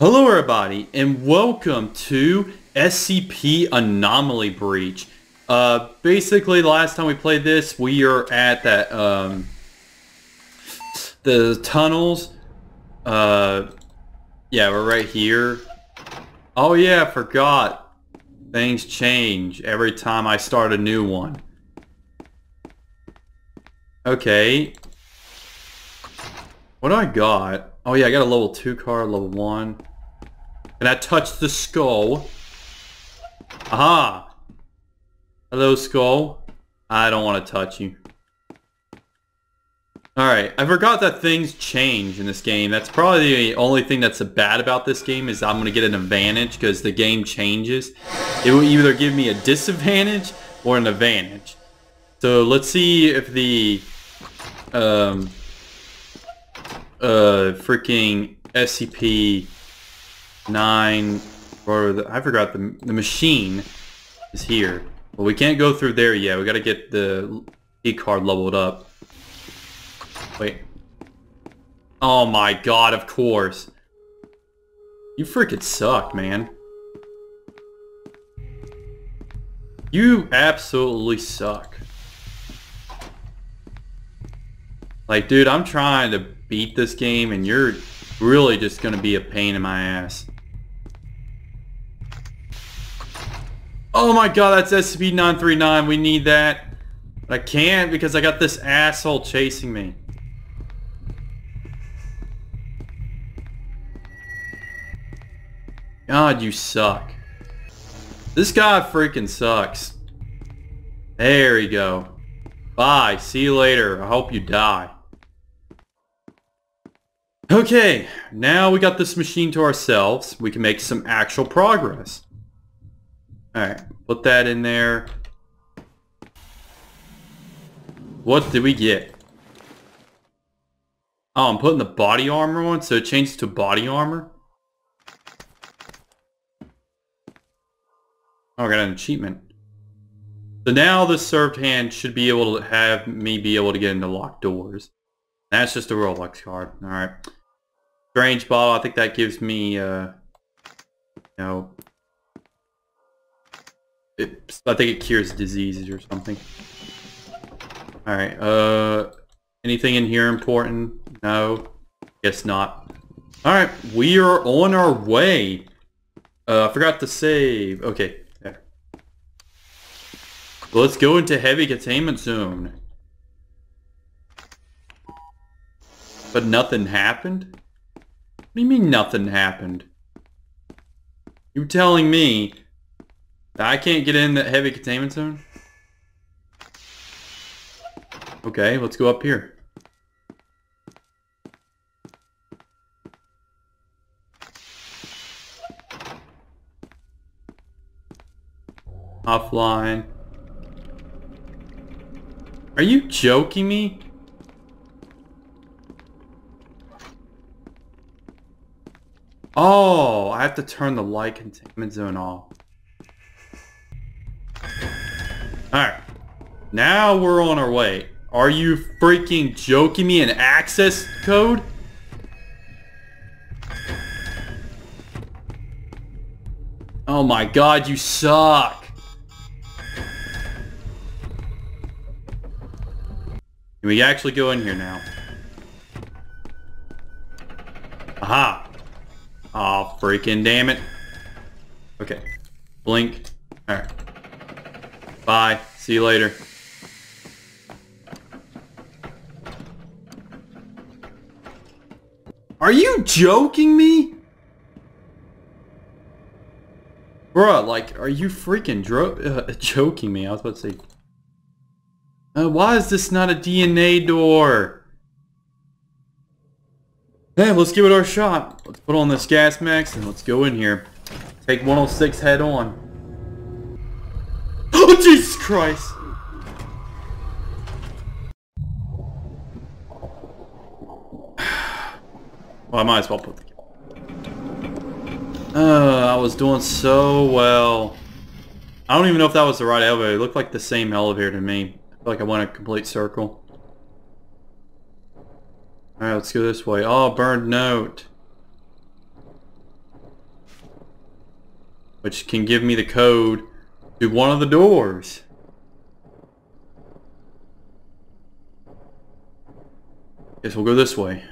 Hello everybody, and welcome to SCP Anomaly Breach. Basically, the last time we played this, we are at that, the tunnels. Yeah, we're right here. Oh yeah, I forgot. Things change every time I start a new one. Okay. What do I got? Oh yeah, I got a level 2 card, level 1. And I touched the skull. Aha! Hello, skull. I don't want to touch you. Alright, I forgot that things change in this game. That's probably the only thing that's bad about this game is I'm going to get an advantage because the game changes. It will either give me a disadvantage or an advantage. So let's see if the... freaking SCP-9 or the, I forgot the machine is here. Well, we can't go through there yet. We gotta get the key card leveled up. Wait. Oh my god, of course. You freaking suck, man. You absolutely suck. Like, dude, I'm trying to beat this game and you're really just gonna be a pain in my ass. Oh my god, that's SCP-939. We need that. But I can't because I got this asshole chasing me. God, you suck. This guy freaking sucks. There we go. Bye. See you later. I hope you die. Okay, now we got this machine to ourselves. We can make some actual progress. Alright, put that in there. What did we get? Oh, I'm putting the body armor on, so it changes to body armor. Oh, I got an achievement. So now the served hand should be able to have me be able to get into locked doors. That's just a Rolex card. Alright. Strange bottle. I think that gives me, I think it cures diseases or something. Alright, anything in here important? No. Guess not. Alright, we are on our way. I forgot to save. Okay, there. Well, let's go into heavy containment zone. But nothing happened? What do you mean nothing happened? You're telling me that I can't get in that heavy containment zone? Okay, let's go up here. Offline. Are you joking me? Oh, I have to turn the light containment zone off. Alright. Now we're on our way. Are you freaking joking me? An access code? Oh my god, you suck. Can we actually go in here now? Aha. Aw, freaking damn it. Okay. Blink. Alright. Bye. See you later. Are you joking me? Bruh, like, are you freaking joking me? I was about to say. Why is this not a DNA door? Hey, let's give it our shot. Let's put on this gas mask and let's go in here. Take 106 head on. Oh, Jesus Christ! Well, I might as well put the... I was doing so well. I don't even know if that was the right elevator. It looked like the same elevator to me. I feel like I went a complete circle. Alright, let's go this way. Oh, burned note. which can give me the code to one of the doors. Guess we'll go this way.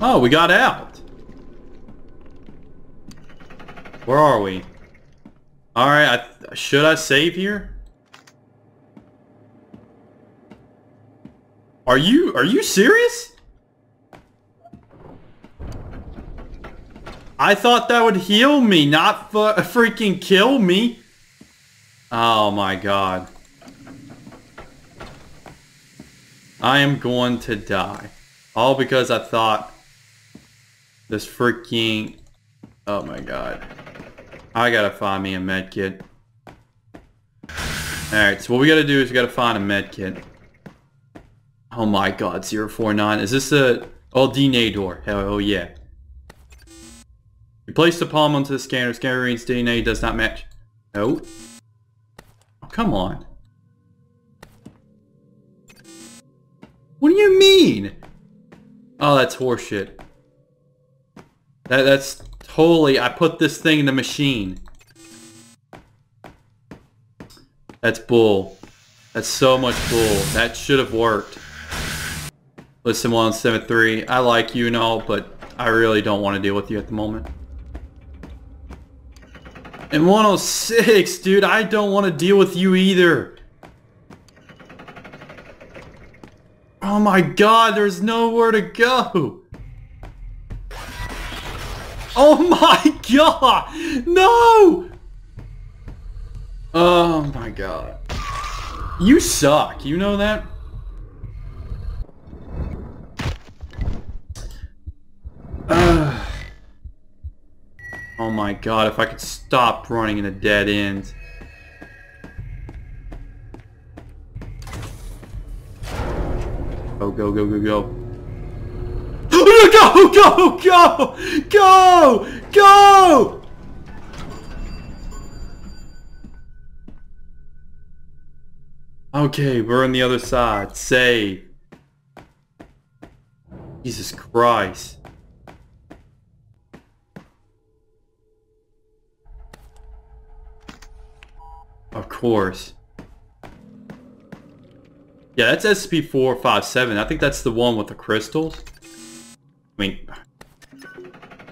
Oh, we got out. Where are we? All right, should I save here? Are you serious? I thought that would heal me, not freaking kill me. Oh my God. I am going to die. All because I thought this freaking... Oh my God. I gotta find me a med kit. Alright, so what we gotta do is we gotta find a med kit. Oh my God, 049. Is this a... Oh, DNA door. Hell oh, yeah. You place the palm onto the scanner. Scanner reads DNA does not match. No. Oh, come on. What do you mean? Oh, that's horseshit. That's totally... I put this thing in the machine. That's bull. That's so much bull. That should have worked. Listen, 107.3, I like you and all, but I really don't want to deal with you at the moment. And 106, dude, I don't want to deal with you either. Oh my God, there's nowhere to go. Oh my God! No! Oh my God. You suck, you know that? Oh my God, if I could stop running in a dead end. Oh, go, go, go, go. Go, go, go, go, go! Okay, we're on the other side. Save. Jesus Christ. Of course. Yeah, that's SCP-457. I think that's the one with the crystals. I mean,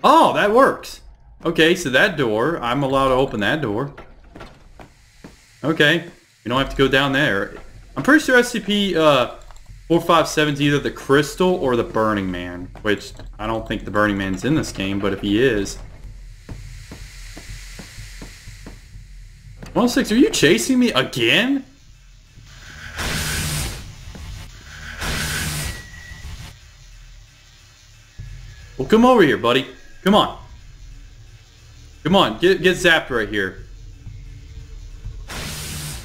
oh, that works. Okay, so that door, I'm allowed to open that door. Okay, you don't have to go down there. I'm pretty sure SCP-457 is either the crystal or the Burning Man, which I don't think the Burning Man's in this game, but if he is... 106, are you chasing me again? Well, come over here, buddy. Come on. Come on. Get zapped right here.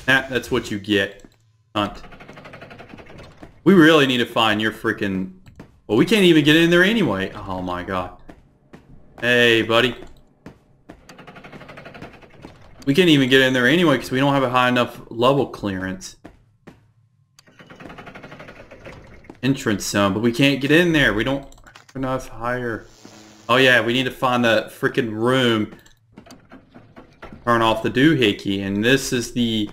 That's what you get, Hunt. We really need to find your freaking... Well, we can't even get in there anyway. Oh, my God. Hey, buddy. We can't even get in there anyway because we don't have a high enough level clearance. Entrance zone, but we can't get in there. We don't... enough higher. Oh yeah, we need to find the freaking room. Turn off the doohickey, and this is the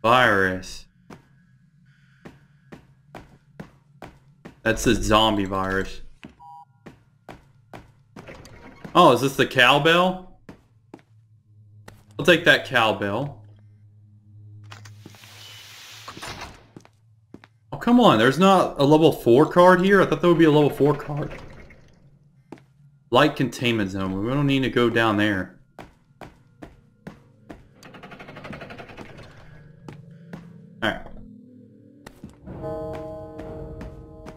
virus. That's the zombie virus. Oh, is this the cowbell? I'll take that cowbell. Come on, there's not a level 4 card here? I thought there would be a level 4 card. Light containment zone. We don't need to go down there. Alright.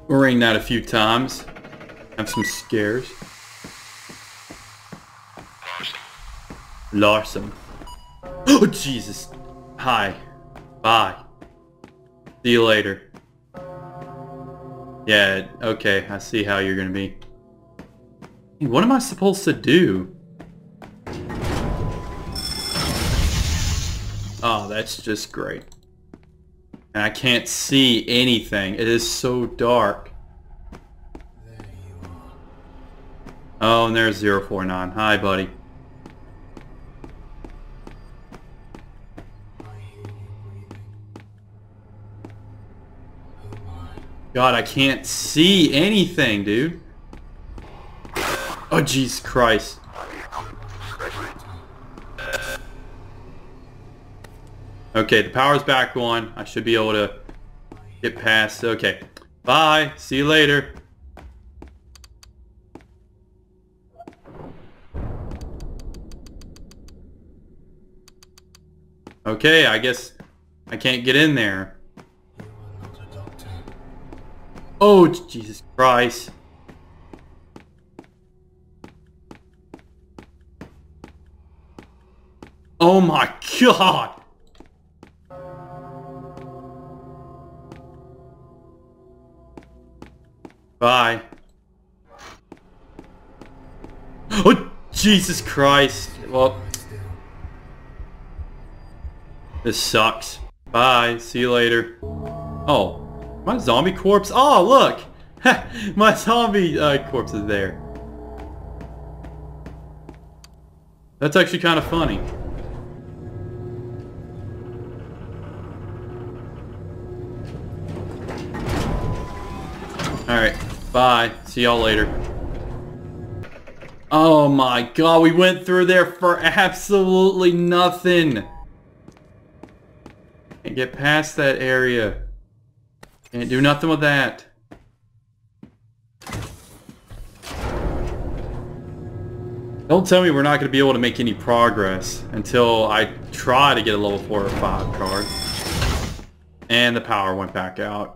We'll ring that a few times. Have some scares. Larson. Oh, Jesus. Hi. Bye. See you later. Yeah, okay, I see how you're gonna be. What am I supposed to do? Oh, that's just great. And I can't see anything. It is so dark. There you are. Oh, and there's 049. Hi, buddy. God, I can't see anything, dude. Oh, Jesus Christ. Okay, the power's back on. I should be able to get past. Okay. Bye. See you later. Okay, I guess I can't get in there. Oh, Jesus Christ. Oh my God. Bye. Oh, Jesus Christ. Well, this sucks. Bye. See you later. Oh. My zombie corpse? Oh, look! My zombie corpse is there. That's actually kind of funny. Alright, bye. See y'all later. Oh my God, we went through there for absolutely nothing. Can't get past that area. Can't do nothing with that. Don't tell me we're not going to be able to make any progress until I try to get a level 4 or 5 card. And the power went back out. God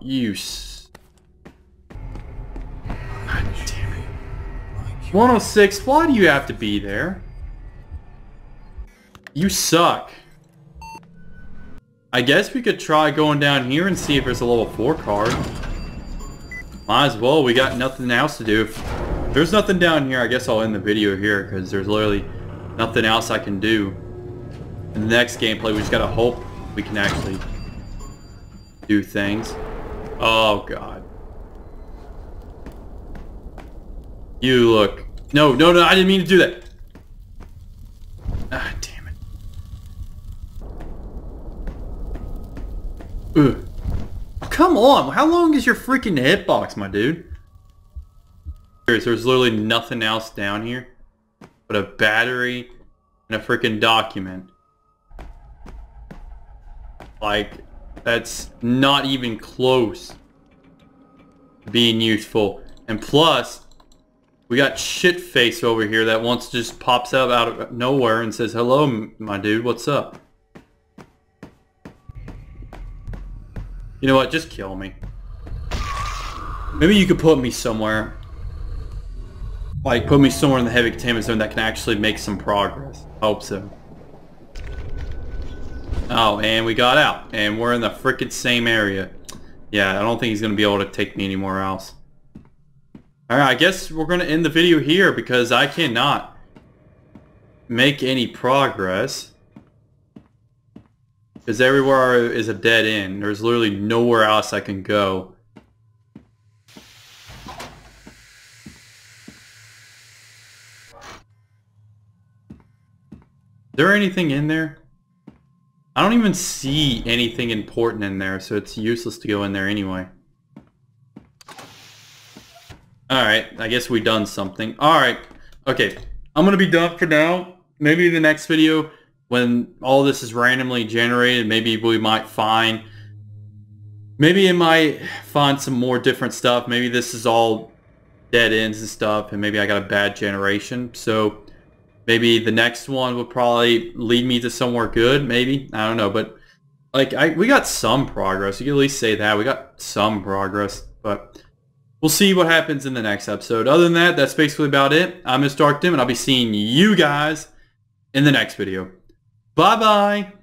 damn it. 106, why do you have to be there? You suck. I guess we could try going down here and see if there's a level 4 card. Might as well, we got nothing else to do. If there's nothing down here, I guess I'll end the video here, because there's literally nothing else I can do. In the next gameplay, we just gotta hope we can actually do things. Oh God. You look... No, no, no, I didn't mean to do that! Ah, damn. Ugh. Come on, how long is your freaking hitbox, my dude? There's literally nothing else down here but a battery and a freaking document. Like, that's not even close to being useful. And plus, we got shitface over here that once just pops up out of nowhere and says, hello, my dude, what's up? You know what, just kill me. Maybe you could put me somewhere. Like, put me somewhere in the heavy containment zone that can actually make some progress. I hope so. Oh, and we got out. And we're in the frickin' same area. Yeah, I don't think he's gonna be able to take me anywhere else. Alright, I guess we're gonna end the video here because I cannot make any progress. Because everywhere is a dead end. There's literally nowhere else I can go. Is there anything in there? I don't even see anything important in there, so it's useless to go in there anyway. Alright, I guess we done something. Alright, okay. I'm gonna be done for now. Maybe the next video... when all this is randomly generated, maybe we might find... maybe it might find some more different stuff. Maybe this is all dead ends and stuff, and maybe I got a bad generation. So maybe the next one will probably lead me to somewhere good, maybe. I don't know, but like we got some progress. You can at least say that. We got some progress, but we'll see what happens in the next episode. Other than that, that's basically about it. I'm MrDarkDoom, and I'll be seeing you guys in the next video. Bye-bye.